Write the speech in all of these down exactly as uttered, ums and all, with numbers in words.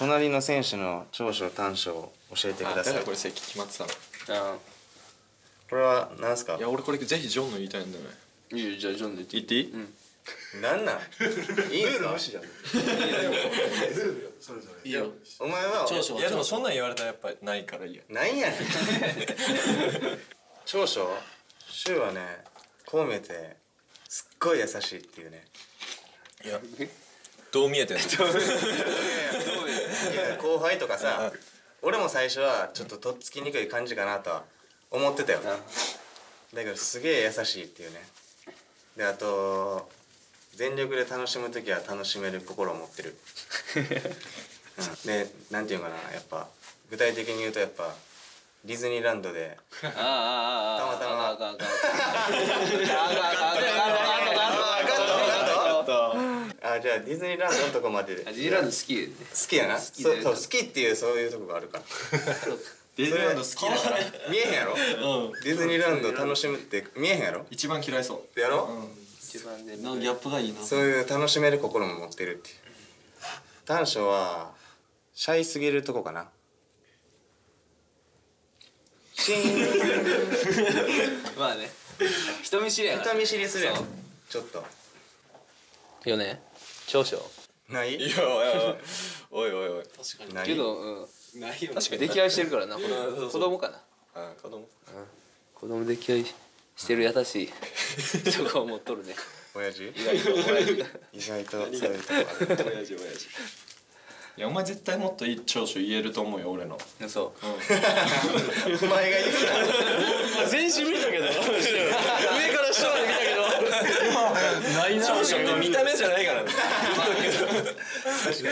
隣の選手の長所短所を教えてください。あ、これ席決まってたの。あ、これは何すか。いや俺これぜひジョンの言いたいんだよね。いいよ、じゃあジョンの言っていい。言っていい？うん。なんなん？いいんすか？それぞれ。いいよ。お前は長所。いやでもそんなん言われたらやっぱないからいいや。ないやねん。長所？シュウはね、こう見えてすっごい優しいっていうね。いや。どう見えてんの？後輩とかさ、俺も最初はちょっととっつきにくい感じかなとは思ってたよ。だけどすげえ優しいっていうね。で、あと全力で楽しむときは楽しめる心を持ってる。うん、で、なんていうかな、やっぱ具体的に言うとやっぱディズニーランドでたまたま。あ、じゃあディズニーランドのとこまでで。ディズニーランド好きよね。好きやな。そうそう、好きっていうそういうとこがあるから。ディズニーランド好きだから見えへんやろ。ディズニーランド楽しむって見えへんやろ。一番嫌いそう。やろ。一番ね。のギャップがいいな。そういう楽しめる心も持ってるっていう。短所はシャイすぎるとこかな。まあね。人見知りやから。人見知りするやん。ちょっと。よね。長所ない？いやいや、おいおいおい。確かに。けど、うん、ないよね。確かに溺愛してるからな。子供かな。うん、子供。子供溺愛してる優しいとか思っとるね。親父？意外と親父。意外とそういうとこある。親父親父。いやお前絶対もっといい長所言えると思うよ俺の。そう。お前が言うな。全身見たけど。上から下まで見たけど。長所って見た目じゃないからね。確か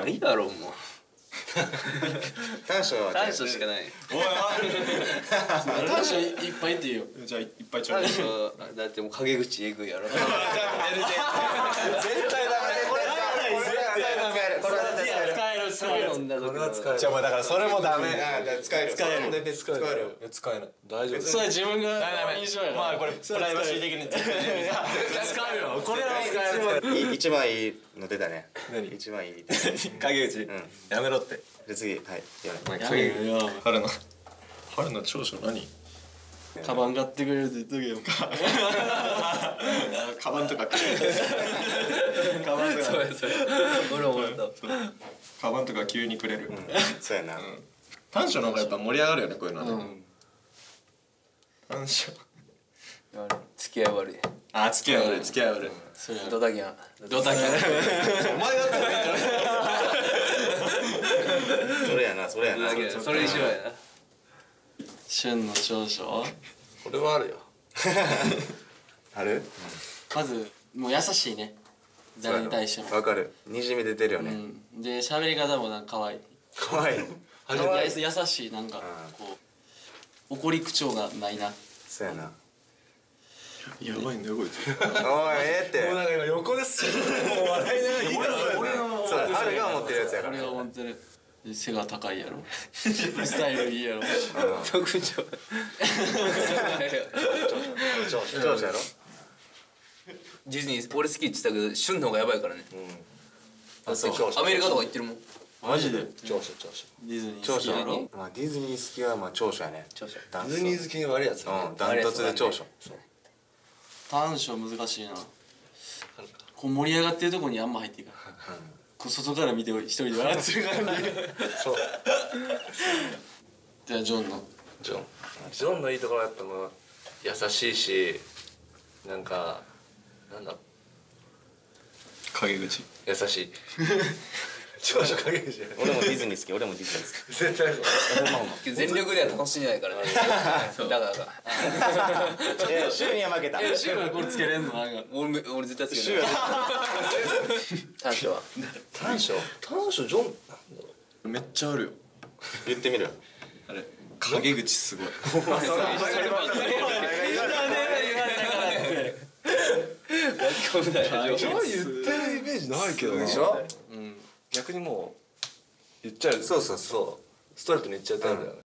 に。ないだろうもう。短所は短所しかない。短所いっぱいって言うよ。じゃあいっぱいちょうだい。短所だってもう陰口えぐいやろ。絶対ダメ。これは使える。使える。これは使える。じゃあもうだからそれもダメ。使える。使える。使える。使える。大丈夫。それ自分が印象やろ。まあこれプライバシー的に使えるよ。これは使える。一番いいの出たね。何？一番いい。陰口。やめろって。で次はい。やめよ。春の春の長所何？カバン買ってくれるって言っとけよ。カバンとか。カバンとか。俺思った。カバンとか急にくれる。そうやな。短所の方がやっぱ盛り上がるよねこういうのはね。短所。付き合い悪い。あ、付き合い悪い付き合い悪い。ドタキャン。ドタキャン。お前だったらいいんだろ。それやなそれやな。それ一緒やな。旬の長所？これはあるよ。ある？まずもう優しいね。誰に対しても。わかる。にじみ出てるよね。で喋り方もなんか可愛い。可愛い。優しいなんかこう怒り口調がないな。そうやな。やばいんだよこいつ。おいえって。もうなんか今横です。もう笑いながら。俺の。そう。彼が思ってるやつやから。俺が思ってる。背が高いやろ。スタイルいいやろ。特徴。長所。長所やろ。ディズニー俺好きって言ったけど旬の方がやばいからね。アメリカとか行ってるもん。マジで。長所長所。ディズニー好きやろ。まあディズニー好きはまあ長所やね。長所。ディズニー好きの悪いやつね。ダントツで長所。短所難しいな。こう盛り上がってるとこにあんま入っていかない。外から見て一人で笑ってるからね。そう。じゃあジョンの。ジョン。ジョンのいいところだったのは優しいし、なんかなんだ。陰口。優しい。長所陰口。俺もディズニー好き。俺もディズニー好き。絶対そう。全力では楽しめないからね。だからだ。いやシュウには負けた。シュウはこれつけれんの？俺俺絶対つけれない。短所は短所短所ジョンなんだろう。めっちゃあるよ。言ってみる。あれ陰口すごい。そればっかり言われたからね。言ってるイメージないけどでしょ。逆にもう言っちゃう。そうそうそう。ストレートに言っちゃうタイプだよね。